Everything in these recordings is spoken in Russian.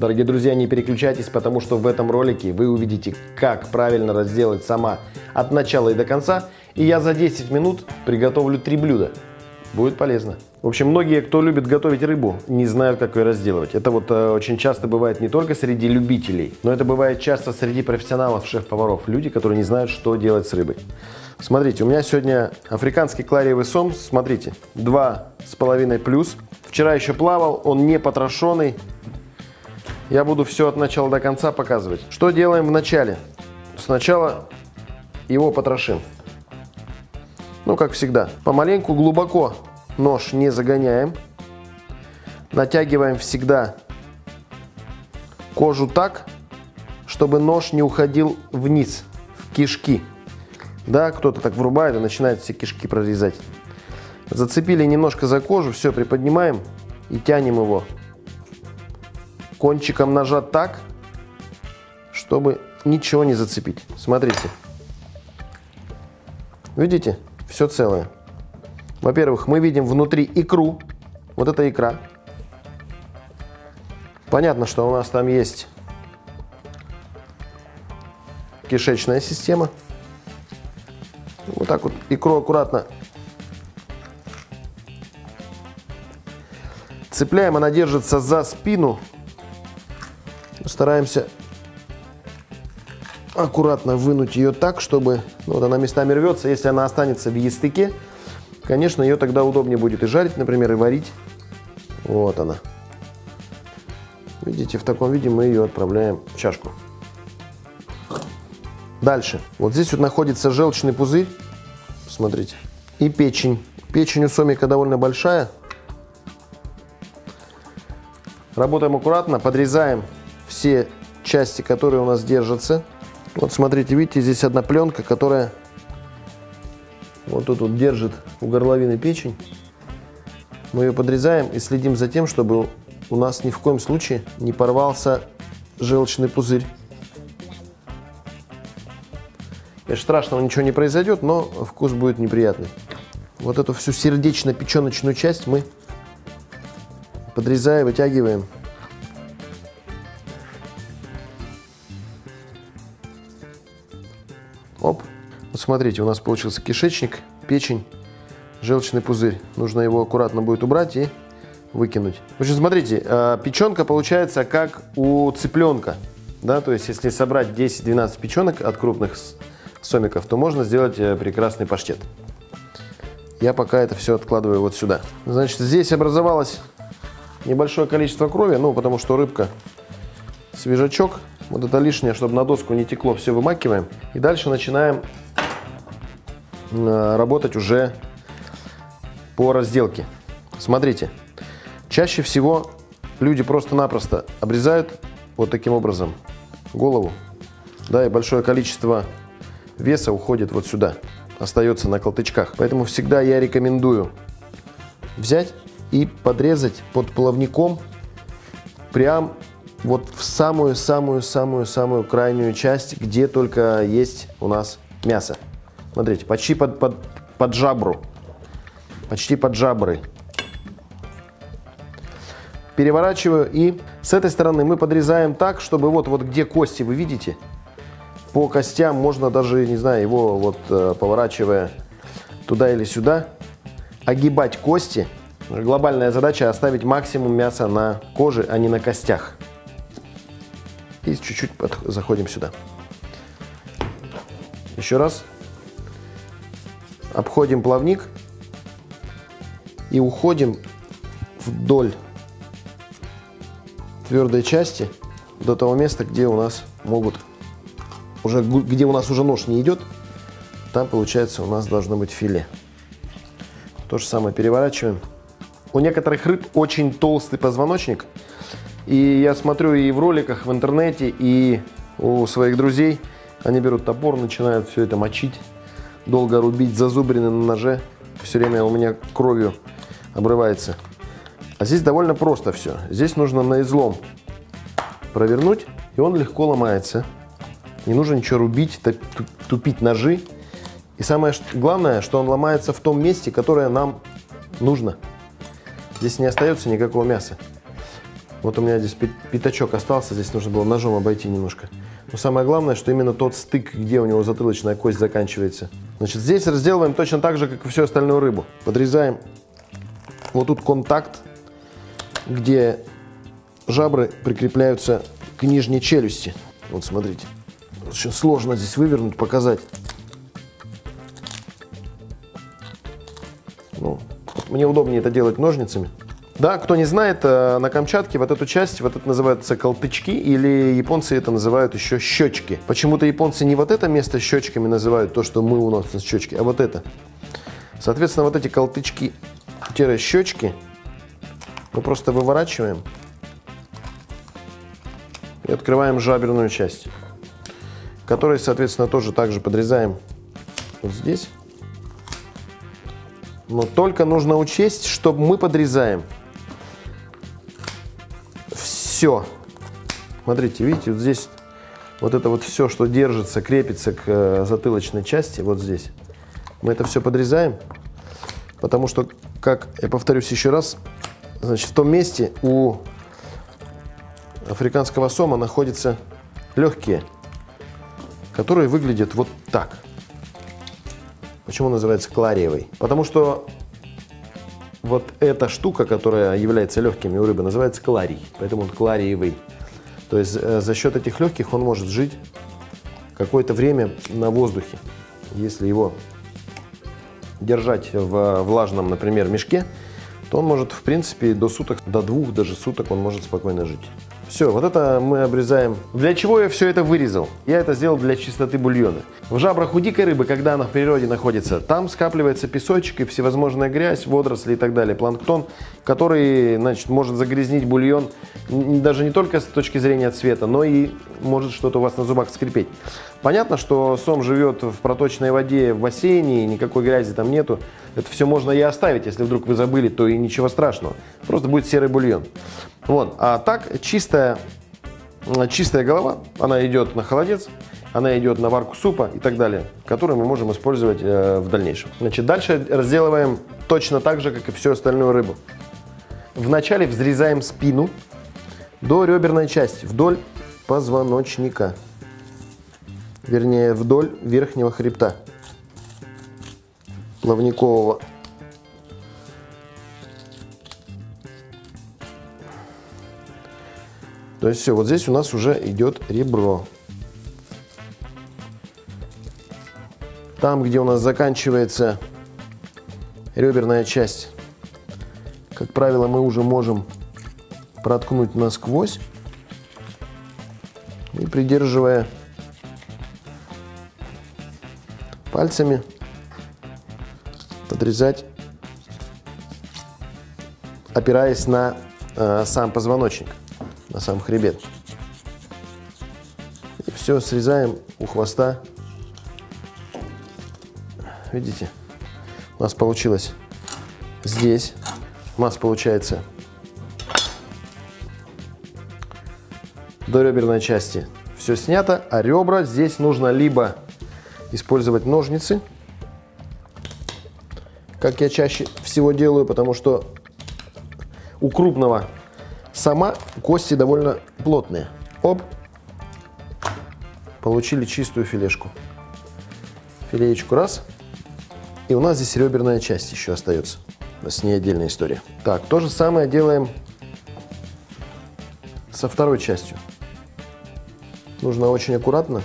Дорогие друзья, не переключайтесь, потому что в этом ролике вы увидите, как правильно разделать сама от начала и до конца. И я за 10 минут приготовлю 3 блюда. Будет полезно. В общем, многие, кто любит готовить рыбу, не знают, как ее разделывать. Это вот очень часто бывает не только среди любителей, но это бывает часто среди профессионалов, шеф-поваров. Люди, которые не знают, что делать с рыбой. Смотрите, у меня сегодня африканский клариевый сом. Смотрите, 2,5 плюс. Вчера еще плавал, он не потрошенный. Я буду все от начала до конца показывать. Что делаем в начале? Сначала его потрошим. Ну, как всегда. Помаленьку глубоко нож не загоняем. Натягиваем всегда кожу так, чтобы нож не уходил вниз, в кишки. Да, кто-то так врубает и начинает все кишки прорезать. Зацепили немножко за кожу, все, приподнимаем и тянем его кончиком ножа так, чтобы ничего не зацепить. Смотрите. Видите? Все целое. Во-первых, мы видим внутри икру. Вот это икра. Понятно, что у нас там есть кишечная система. Вот так вот икру аккуратно цепляем. Она держится за спину. Стараемся аккуратно вынуть ее так, чтобы... Ну, вот она местами рвется. Если она останется в ястыке, конечно, ее тогда удобнее будет и жарить, например, и варить. Вот она. Видите, в таком виде мы ее отправляем в чашку. Дальше. Вот здесь вот находится желчный пузырь. Смотрите. И печень. Печень у сомика довольно большая. Работаем аккуратно, подрезаем все части, которые у нас держатся. Вот смотрите, видите, здесь одна пленка, которая вот тут вот держит у горловины печень. Мы ее подрезаем и следим за тем, чтобы у нас ни в коем случае не порвался желчный пузырь. Конечно, страшного ничего не произойдет, но вкус будет неприятный. Вот эту всю сердечно-печеночную часть мы подрезаем, вытягиваем. Оп. Вот смотрите, у нас получился кишечник, печень, желчный пузырь. Нужно его аккуратно будет убрать и выкинуть. В общем, смотрите, печенка получается как у цыпленка. Да? То есть, если собрать 10-12 печенок от крупных сомиков, то можно сделать прекрасный паштет. Я пока это все откладываю вот сюда. Значит, здесь образовалось небольшое количество крови, ну, потому что рыбка свежачок. Вот это лишнее, чтобы на доску не текло, все вымакиваем. И дальше начинаем работать уже по разделке. Смотрите, чаще всего люди просто-напросто обрезают вот таким образом голову. Да, и большое количество веса уходит вот сюда, остается на колтычках. Поэтому всегда я рекомендую взять и подрезать под плавником прям вот в самую-самую-самую-самую крайнюю часть, где только есть у нас мясо. Смотрите, почти под жабру. Почти под жабры. Переворачиваю, и с этой стороны мы подрезаем так, чтобы вот где кости, вы видите, по костям можно даже, не знаю, его вот поворачивая туда или сюда, огибать кости. Глобальная задача – оставить максимум мяса на коже, а не на костях. И чуть-чуть заходим сюда. Еще раз. Обходим плавник и уходим вдоль твердой части до того места, где у нас уже нож не идет. Там, получается, у нас должно быть филе. То же самое переворачиваем. У некоторых рыб очень толстый позвоночник. И я смотрю и в роликах, в интернете, и у своих друзей. Они берут топор, начинают все это мочить, долго рубить, зазубрины на ноже. Все время у меня кровью обрывается. А здесь довольно просто все. Здесь нужно на излом провернуть, и он легко ломается. Не нужно ничего рубить, тупить ножи. И самое главное, что он ломается в том месте, которое нам нужно. Здесь не остается никакого мяса. Вот у меня здесь пятачок остался, здесь нужно было ножом обойти немножко. Но самое главное, что именно тот стык, где у него затылочная кость заканчивается. Значит, здесь разделываем точно так же, как и всю остальную рыбу. Подрезаем вот тут контакт, где жабры прикрепляются к нижней челюсти. Вот смотрите, очень сложно здесь вывернуть, показать. Ну, мне удобнее это делать ножницами. Да, кто не знает, на Камчатке вот эту часть, вот это называется колтычки, или японцы это называют еще щечки. Почему-то японцы не вот это место щечками называют, то, что мы у нас щечки, а вот это. Соответственно, вот эти колтычки-щечки мы просто выворачиваем и открываем жаберную часть, которой, соответственно, тоже также подрезаем вот здесь. Но только нужно учесть, что мы подрезаем. Все. Смотрите, видите, вот здесь вот это вот все, что держится, крепится к затылочной части, вот здесь. Мы это все подрезаем, потому что, как я повторюсь еще раз, значит, в том месте у африканского сома находятся легкие, которые выглядят вот так. Почему называется клариевый? Потому что вот эта штука, которая является легкими у рыбы, называется кларий, поэтому он клариевый. То есть за счет этих легких он может жить какое-то время на воздухе. Если его держать в влажном, например, мешке, то он может, в принципе, до суток, до двух даже суток он может спокойно жить. Все, вот это мы обрезаем. Для чего я все это вырезал? Я это сделал для чистоты бульона. В жабрах у дикой рыбы, когда она в природе находится, там скапливается песочек и всевозможная грязь, водоросли и так далее, планктон, который, значит, может загрязнить бульон даже не только с точки зрения цвета, но и может что-то у вас на зубах скрипеть. Понятно, что сом живет в проточной воде в бассейне, никакой грязи там нету. Это все можно и оставить, если вдруг вы забыли, то и ничего страшного. Просто будет серый бульон. Вот. А так чистая голова, она идет на холодец, она идет на варку супа и так далее, которую мы можем использовать в дальнейшем. Значит, дальше разделываем точно так же, как и всю остальную рыбу. Вначале взрезаем спину до реберной части, вдоль позвоночника, вернее, вдоль верхнего хребта плавникового. То есть все, вот здесь у нас уже идет ребро. Там, где у нас заканчивается реберная часть, как правило, мы уже можем проткнуть насквозь. И придерживая пальцами, подрезать, опираясь на сам позвоночник, на сам хребет. И все срезаем у хвоста. Видите, у нас получилось здесь. У нас получается до реберной части все снято, а ребра здесь нужно либо использовать ножницы, как я чаще всего делаю, потому что у крупного сама кости довольно плотные. Оп! Получили чистую филешку. Филеечку раз. И у нас здесь реберная часть еще остается. С ней отдельная история. Так, то же самое делаем со второй частью. Нужно очень аккуратно.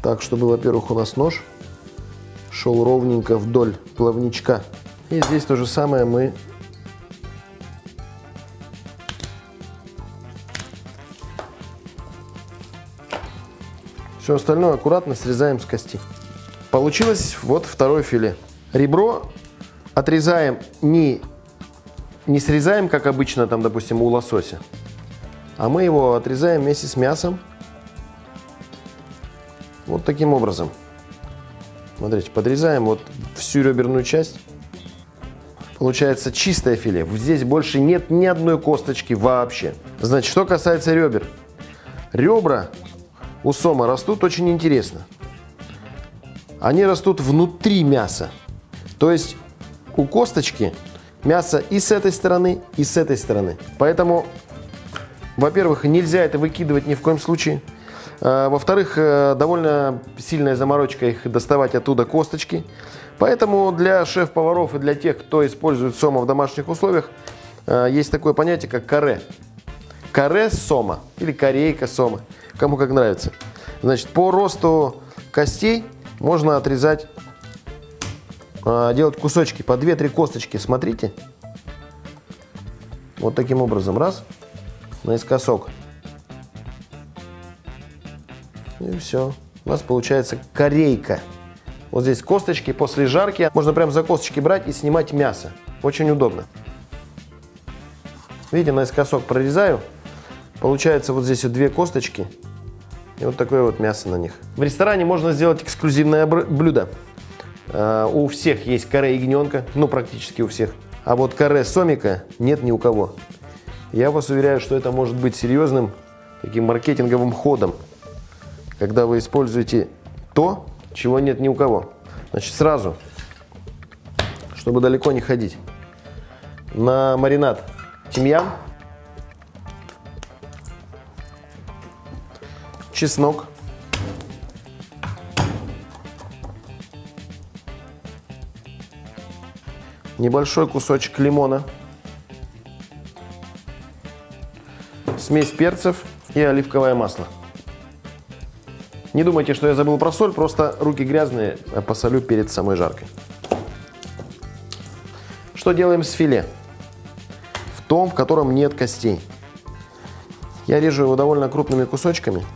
Так, чтобы, во-первых, у нас нож шел ровненько вдоль плавничка. И здесь то же самое мы все остальное аккуратно срезаем с кости. Получилось вот второе филе. Ребро отрезаем, не срезаем, как обычно, там, допустим, у лосося, а мы его отрезаем вместе с мясом. Вот таким образом. Смотрите, подрезаем вот всю реберную часть. Получается чистое филе. Здесь больше нет ни одной косточки вообще. Значит, что касается ребер. Ребра у сома растут очень интересно. Они растут внутри мяса. То есть у косточки мясо и с этой стороны, и с этой стороны. Поэтому, во-первых, нельзя это выкидывать ни в коем случае. Во-вторых, довольно сильная заморочка их доставать оттуда косточки. Поэтому для шеф-поваров и для тех, кто использует сома в домашних условиях, есть такое понятие, как каре. Каре сома или корейка сома, кому как нравится. Значит, по росту костей можно отрезать, делать кусочки, по 2-3 косточки, смотрите. Вот таким образом, раз, наискосок. И все, у нас получается корейка. Вот здесь косточки, после жарки можно прям за косточки брать и снимать мясо. Очень удобно. Видите, наискосок прорезаю. Получается вот здесь вот 2 косточки. И вот такое вот мясо на них. В ресторане можно сделать эксклюзивное блюдо. У всех есть каре ягненка, ну практически у всех. А вот каре сомика нет ни у кого. Я вас уверяю, что это может быть серьезным таким маркетинговым ходом, когда вы используете то, чего нет ни у кого. Значит, сразу, чтобы далеко не ходить, на маринад тимьян, чеснок, небольшой кусочек лимона, смесь перцев и оливковое масло. Не думайте, что я забыл про соль, просто руки грязные, посолю перед самой жаркой. Что делаем с филе? В том, в котором нет костей. Я режу его довольно крупными кусочками.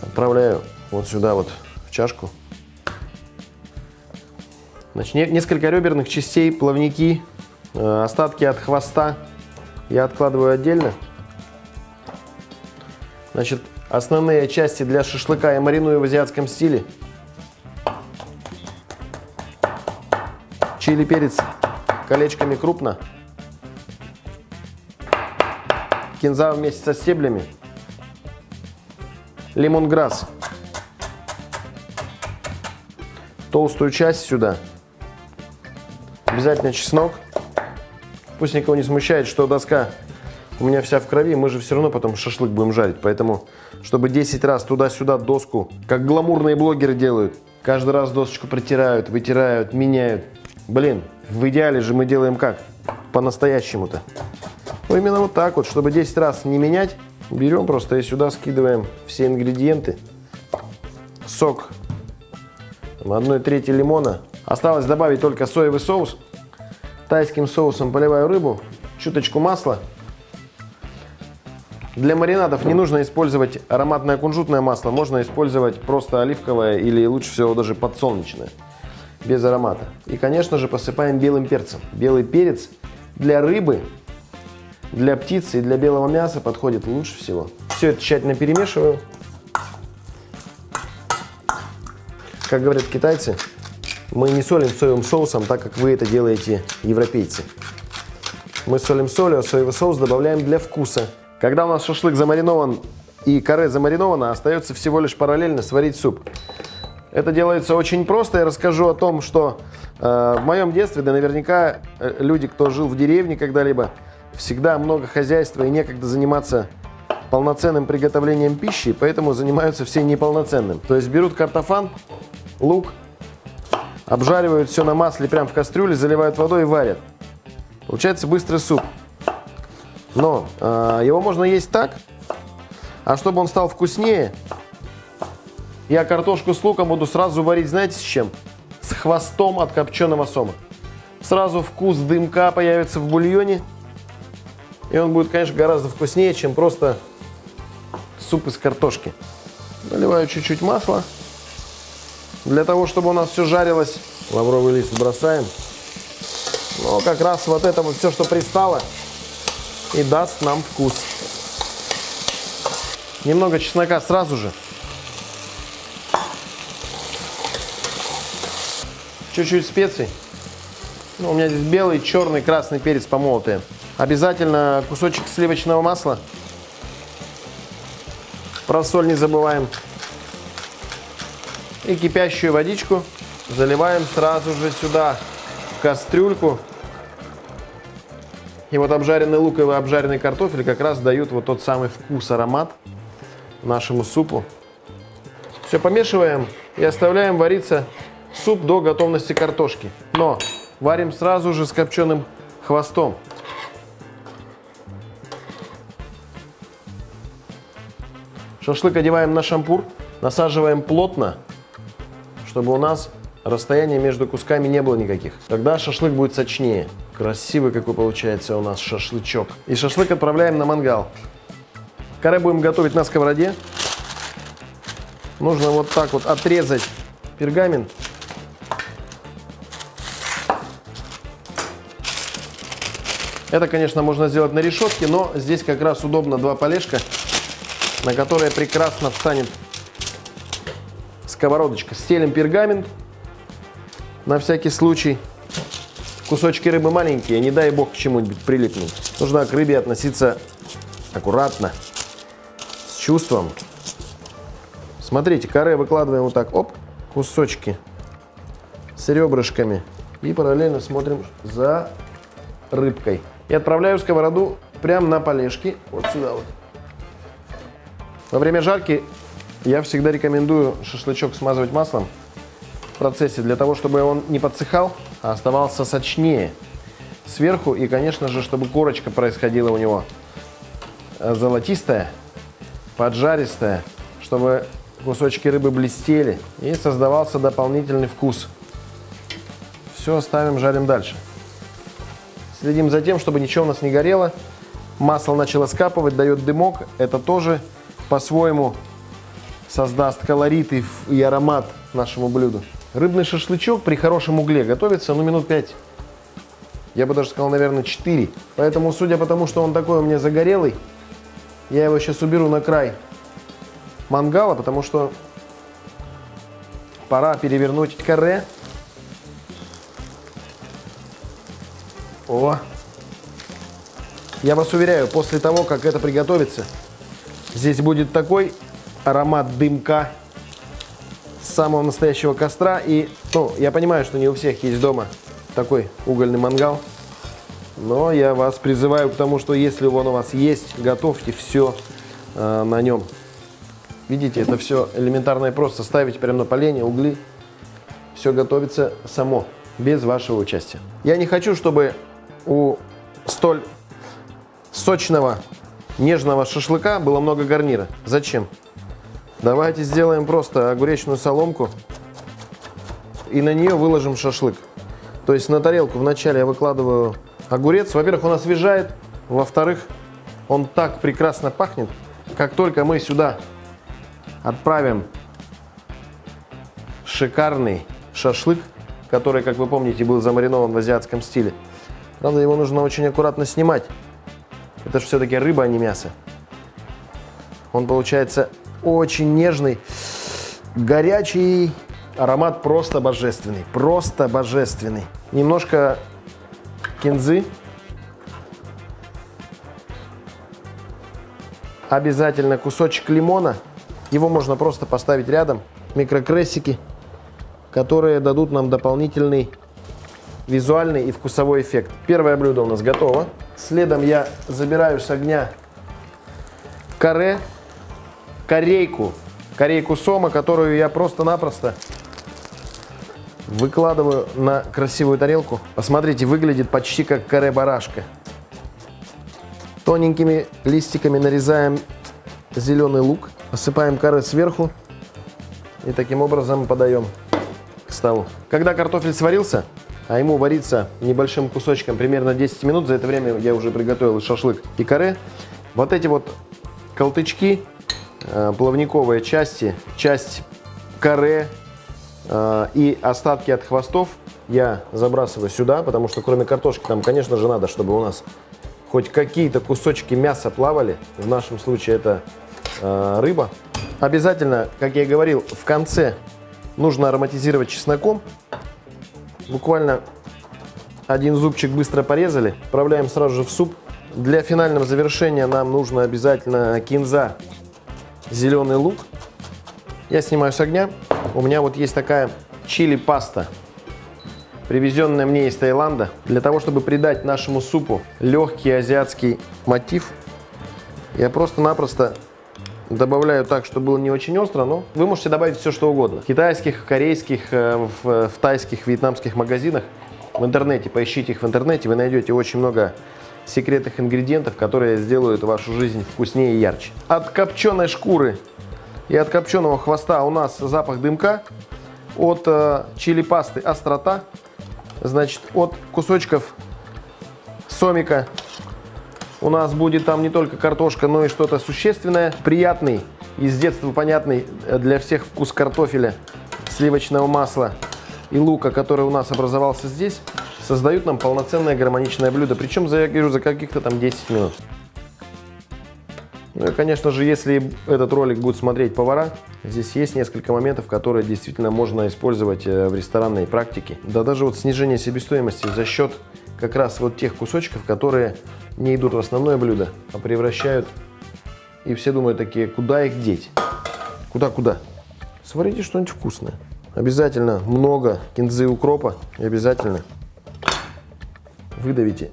Отправляю вот сюда вот в чашку. Значит, несколько реберных частей, плавники, остатки от хвоста я откладываю отдельно. Значит, основные части для шашлыка я мариную в азиатском стиле. Чили, перец колечками крупно. Кинза вместе со стеблями. Лимонграсс. Толстую часть сюда. Обязательно чеснок. Пусть никого не смущает, что доска у меня вся в крови, мы же все равно потом шашлык будем жарить. Поэтому, чтобы 10 раз туда-сюда доску, как гламурные блогеры делают, каждый раз досочку протирают, вытирают, меняют. Блин, в идеале же мы делаем как? По-настоящему-то. Ну, именно вот так вот, чтобы 10 раз не менять, берем просто и сюда скидываем все ингредиенты. Сок 1/3 лимона. Осталось добавить только соевый соус. Тайским соусом поливаю рыбу, чуточку масла. Для маринадов не нужно использовать ароматное кунжутное масло, можно использовать просто оливковое или лучше всего даже подсолнечное, без аромата. И, конечно же, посыпаем белым перцем. Белый перец для рыбы, для птицы и для белого мяса подходит лучше всего. Все это тщательно перемешиваю. Как говорят китайцы, мы не солим соевым соусом, так как вы это делаете, европейцы. Мы солим солью, а соевый соус добавляем для вкуса. Когда у нас шашлык замаринован и каре замариновано, остается всего лишь параллельно сварить суп. Это делается очень просто. Я расскажу о том, что в моем детстве, да наверняка люди, кто жил в деревне когда-либо, всегда много хозяйства и некогда заниматься полноценным приготовлением пищи, поэтому занимаются все неполноценным. То есть берут картофан, лук, обжаривают все на масле прямо в кастрюле, заливают водой и варят. Получается быстрый суп. Но его можно есть так, а чтобы он стал вкуснее, я картошку с луком буду сразу варить, знаете, с чем? С хвостом от копченого сома. Сразу вкус дымка появится в бульоне, и он будет, конечно, гораздо вкуснее, чем просто суп из картошки. Наливаю чуть-чуть масла, для того, чтобы у нас все жарилось. Лавровый лист бросаем. Но как раз вот это вот все, что пристало, и даст нам вкус. Немного чеснока сразу же. Чуть-чуть специй. Ну, у меня здесь белый, черный, красный перец помолотые. Обязательно кусочек сливочного масла. Про соль не забываем. И кипящую водичку заливаем сразу же сюда. кастрюльку. И вот обжаренный лук и обжаренный картофель как раз дают вот тот самый вкус, аромат нашему супу. Все помешиваем и оставляем вариться суп до готовности картошки. Но варим сразу же с копченым хвостом. Шашлык одеваем на шампур, насаживаем плотно, чтобы у нас расстояния между кусками не было никаких. Тогда шашлык будет сочнее. Красивый какой получается у нас шашлычок. И шашлык отправляем на мангал. Каре будем готовить на сковороде. Нужно вот так вот отрезать пергамент. Это, конечно, можно сделать на решетке, но здесь как раз удобно два полежка, на которые прекрасно встанет сковородочка. Стелим пергамент на всякий случай. Кусочки рыбы маленькие, не дай бог к чему-нибудь прилипнут. Нужно к рыбе относиться аккуратно, с чувством. Смотрите, каре выкладываем вот так, оп, кусочки с ребрышками. И параллельно смотрим за рыбкой. И отправляю сковороду прямо на полежки, вот сюда вот. Во время жарки я всегда рекомендую шашлычок смазывать маслом в процессе, для того, чтобы он не подсыхал, а оставался сочнее сверху. И, конечно же, чтобы корочка происходила у него золотистая, поджаристая, чтобы кусочки рыбы блестели и создавался дополнительный вкус. Все оставим, жарим дальше. Следим за тем, чтобы ничего у нас не горело. Масло начало скапывать, дает дымок. Это тоже по-своему создаст колорит и аромат нашему блюду. Рыбный шашлычок при хорошем угле готовится, ну, минут 5. Я бы даже сказал, наверное, 4. Поэтому, судя по тому, что он такой у меня загорелый, я его сейчас уберу на край мангала, потому что пора перевернуть каре. О! Я вас уверяю, после того, как это приготовится, здесь будет такой аромат дымка с самого настоящего костра. И, ну, я понимаю, что не у всех есть дома такой угольный мангал, но я вас призываю к тому, что если он у вас есть, готовьте все на нем. Видите, это все элементарно и просто. Ставите прямо на поленья, угли. Все готовится само, без вашего участия. Я не хочу, чтобы у столь сочного, нежного шашлыка было много гарнира. Зачем? Давайте сделаем просто огуречную соломку и на нее выложим шашлык. То есть на тарелку вначале я выкладываю огурец. Во-первых, он освежает. Во-вторых, он так прекрасно пахнет. Как только мы сюда отправим шикарный шашлык, который, как вы помните, был замаринован в азиатском стиле. Правда, его нужно очень аккуратно снимать. Это же все-таки рыба, а не мясо. Он получается очень нежный, горячий. Аромат просто божественный. Просто божественный. Немножко кинзы. Обязательно кусочек лимона. Его можно просто поставить рядом. Микрокресики, которые дадут нам дополнительный визуальный и вкусовой эффект. Первое блюдо у нас готово. Следом я забираю с огня каре, корейку сома, которую я просто-напросто выкладываю на красивую тарелку. Посмотрите, выглядит почти как каре-барашка. Тоненькими листиками нарезаем зеленый лук, посыпаем каре сверху и таким образом подаем к столу. Когда картофель сварился, а ему варится небольшим кусочком примерно 10 минут, за это время я уже приготовил шашлык и каре. Вот эти вот колтычки, плавниковые части, часть каре и остатки от хвостов я забрасываю сюда, потому что кроме картошки там, конечно же, надо, чтобы у нас хоть какие-то кусочки мяса плавали. В нашем случае это рыба. Обязательно, как я и говорил, в конце нужно ароматизировать чесноком. Буквально один зубчик быстро порезали, отправляем сразу же в суп. Для финального завершения нам нужно обязательно кинза, зеленый лук. Я снимаю с огня. У меня вот есть такая чили-паста. привезенная мне из Таиланда. Для того, чтобы придать нашему супу легкий азиатский мотив, я просто-напросто добавляю так, чтобы было не очень остро, но вы можете добавить все, что угодно. В китайских, корейских, в тайских, вьетнамских магазинах, в интернете, поищите их в интернете, вы найдете очень много секретных ингредиентов, которые сделают вашу жизнь вкуснее и ярче. От копченой шкуры и от копченого хвоста у нас запах дымка, от чили-пасты острота, значит, от кусочков сомика у нас будет там не только картошка, но и что-то существенное. Приятный, из детства понятный для всех вкус картофеля, сливочного масла и лука, который у нас образовался здесь, создают нам полноценное гармоничное блюдо. Причем, я говорю, за каких-то там 10 минут. Ну и, конечно же, если этот ролик будут смотреть повара, здесь есть несколько моментов, которые действительно можно использовать в ресторанной практике. Да даже вот снижение себестоимости за счет как раз вот тех кусочков, которые не идут в основное блюдо, а превращают. И все думают такие, куда их деть? Куда-куда? Сварите что-нибудь вкусное. Обязательно много кинзы и укропа. И обязательно выдавите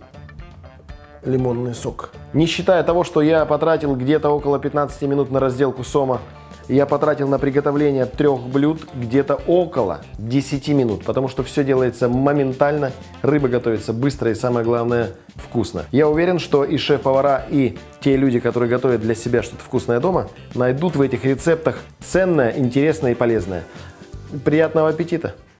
лимонный сок. Не считая того, что я потратил где-то около 15 минут на разделку сома, я потратил на приготовление 3 блюд где-то около 10 минут, потому что все делается моментально, рыба готовится быстро и, самое главное, вкусно. Я уверен, что и шеф-повара, и те люди, которые готовят для себя что-то вкусное дома, найдут в этих рецептах ценное, интересное и полезное. Приятного аппетита!